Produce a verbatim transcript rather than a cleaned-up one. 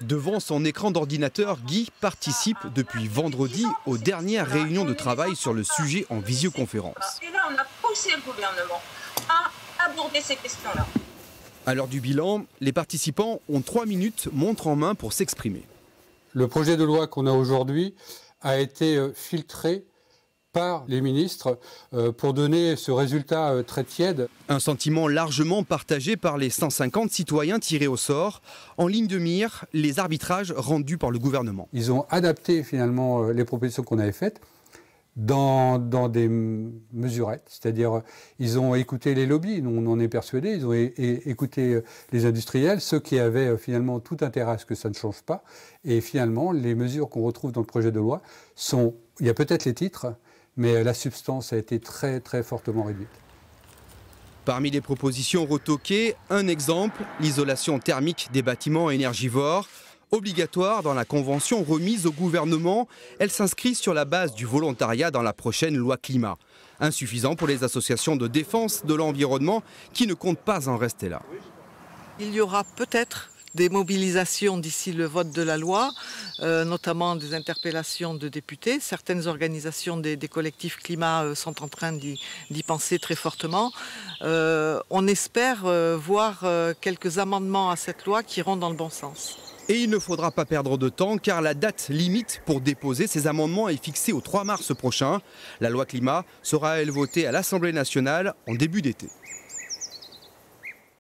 Devant son écran d'ordinateur, Guy participe depuis vendredi aux dernières réunions de travail sur le sujet en visioconférence. Et là, on a poussé le gouvernement à aborder ces questions-là. À l'heure du bilan, les participants ont trois minutes montre en main pour s'exprimer. Le projet de loi qu'on a aujourd'hui a été filtré par les ministres pour donner ce résultat très tiède. Un sentiment largement partagé par les cent cinquante citoyens tirés au sort. En ligne de mire, les arbitrages rendus par le gouvernement. Ils ont adapté finalement les propositions qu'on avait faites dans, dans des mesurettes. C'est-à-dire, ils ont écouté les lobbies, on en est persuadé. Ils ont écouté les industriels, ceux qui avaient finalement tout intérêt à ce que ça ne change pas. Et finalement, les mesures qu'on retrouve dans le projet de loi sont... Il y a peut-être les titres, mais la substance a été très très fortement réduite. Parmi les propositions retoquées, un exemple, l'isolation thermique des bâtiments énergivores. Obligatoire dans la convention remise au gouvernement, elle s'inscrit sur la base du volontariat dans la prochaine loi climat. Insuffisant pour les associations de défense de l'environnement qui ne comptent pas en rester là. Il y aura peut-être des mobilisations d'ici le vote de la loi, euh, notamment des interpellations de députés. Certaines organisations des, des collectifs climat euh, sont en train d'y penser très fortement. Euh, on espère euh, voir euh, quelques amendements à cette loi qui iront dans le bon sens. Et il ne faudra pas perdre de temps car la date limite pour déposer ces amendements est fixée au trois mars prochain. La loi climat sera, elle, votée à l'Assemblée nationale en début d'été.